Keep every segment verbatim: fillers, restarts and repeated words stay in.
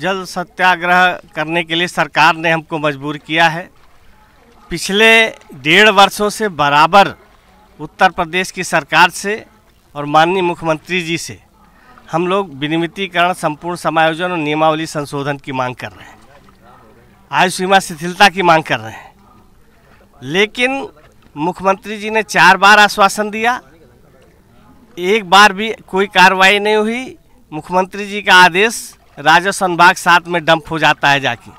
जल सत्याग्रह करने के लिए सरकार ने हमको मजबूर किया है। पिछले डेढ़ वर्षों से बराबर उत्तर प्रदेश की सरकार से और माननीय मुख्यमंत्री जी से हम लोग विनियमितीकरण, संपूर्ण समायोजन और नियमावली संशोधन की मांग कर रहे हैं, आयु सीमा शिथिलता की मांग कर रहे हैं। लेकिन मुख्यमंत्री जी ने चार बार आश्वासन दिया, एक बार भी कोई कार्रवाई नहीं हुई। मुख्यमंत्री जी का आदेश राजस्व विभाग साथ में डंप हो जाता है, जाके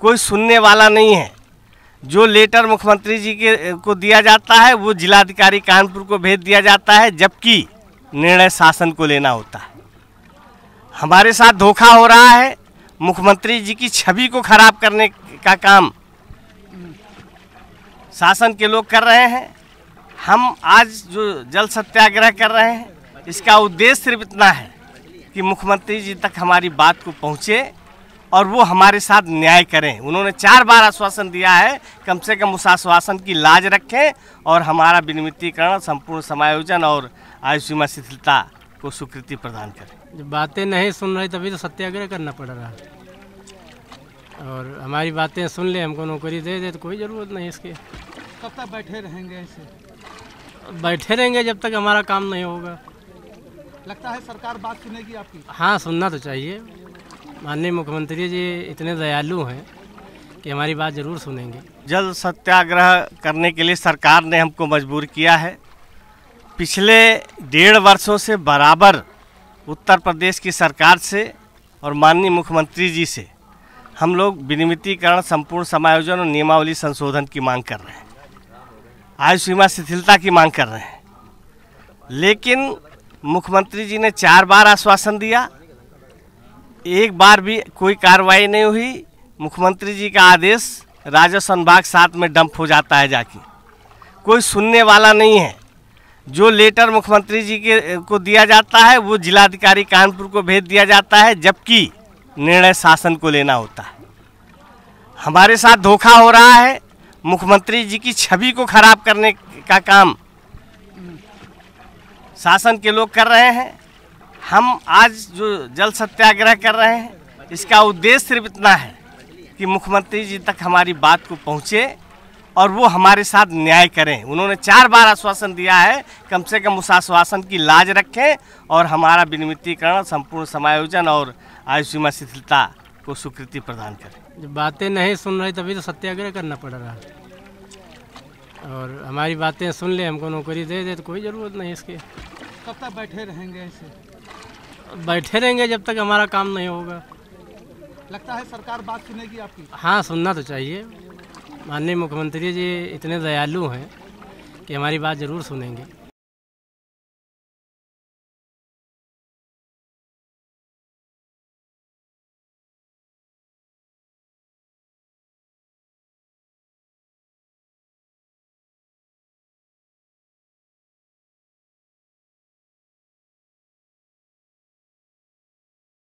कोई सुनने वाला नहीं है। जो लेटर मुख्यमंत्री जी के को दिया जाता है वो जिलाधिकारी कानपुर को भेज दिया जाता है, जबकि निर्णय शासन को लेना होता है। हमारे साथ धोखा हो रहा है। मुख्यमंत्री जी की छवि को खराब करने का काम शासन के लोग कर रहे हैं। हम आज जो जल सत्याग्रह कर रहे हैं, इसका उद्देश्य सिर्फ इतना है कि मुख्यमंत्री जी तक हमारी बात को पहुँचे और वो हमारे साथ न्याय करें। उन्होंने चार बार आश्वासन दिया है, कम से कम उस आश्वासन की लाज रखें और हमारा विनियमितीकरण, संपूर्ण समायोजन और आयु सीमा शिथिलता को स्वीकृति प्रदान करें। जब बातें नहीं सुन रही तभी तो सत्याग्रह करना पड़ रहा है, और हमारी बातें सुन ले, हमको नौकरी दे दे तो कोई ज़रूरत नहीं इसकी। कब तक बैठे रहेंगे ऐसे? बैठे रहेंगे जब तक हमारा काम नहीं होगा। लगता है सरकार बात सुनेगी आपकी? हाँ, सुनना तो चाहिए। माननीय मुख्यमंत्री जी इतने दयालु हैं कि हमारी बात ज़रूर सुनेंगे। जल सत्याग्रह करने के लिए सरकार ने हमको मजबूर किया है। पिछले डेढ़ वर्षों से बराबर उत्तर प्रदेश की सरकार से और माननीय मुख्यमंत्री जी से हम लोग विनियमितीकरण, संपूर्ण समायोजन और नियमावली संशोधन की मांग कर रहे हैं, आयु सीमा शिथिलता की मांग कर रहे हैं। लेकिन मुख्यमंत्री जी ने चार बार आश्वासन दिया, एक बार भी कोई कार्रवाई नहीं हुई। मुख्यमंत्री जी का आदेश राजस्व विभाग साथ में डंप हो जाता है, जाके कोई सुनने वाला नहीं है। जो लेटर मुख्यमंत्री जी के को दिया जाता है वो जिलाधिकारी कानपुर को भेज दिया जाता है, जबकि निर्णय शासन को लेना होता है। हमारे साथ धोखा हो रहा है। मुख्यमंत्री जी की छवि को खराब करने का काम शासन के लोग कर रहे हैं। हम आज जो जल सत्याग्रह कर रहे हैं, इसका उद्देश्य सिर्फ इतना है कि मुख्यमंत्री जी तक हमारी बात को पहुँचे और वो हमारे साथ न्याय करें। उन्होंने चार बार आश्वासन दिया है, कम से कम उस आश्वासन की लाज रखें और हमारा विनियमितीकरण, संपूर्ण समायोजन और आयु सीमा शिथिलता को स्वीकृति प्रदान करें। जब बातें नहीं सुन रही तभी तो सत्याग्रह करना पड़ रहा है, और हमारी बातें सुन ले, हमको नौकरी दे दे तो कोई ज़रूरत नहीं इसकी। कब तक बैठे रहेंगे ऐसे? बैठे रहेंगे जब तक हमारा काम नहीं होगा। लगता है सरकार बात सुनेगी आपकी? हाँ, सुनना तो चाहिए। माननीय मुख्यमंत्री जी इतने दयालु हैं कि हमारी बात ज़रूर सुनेंगे।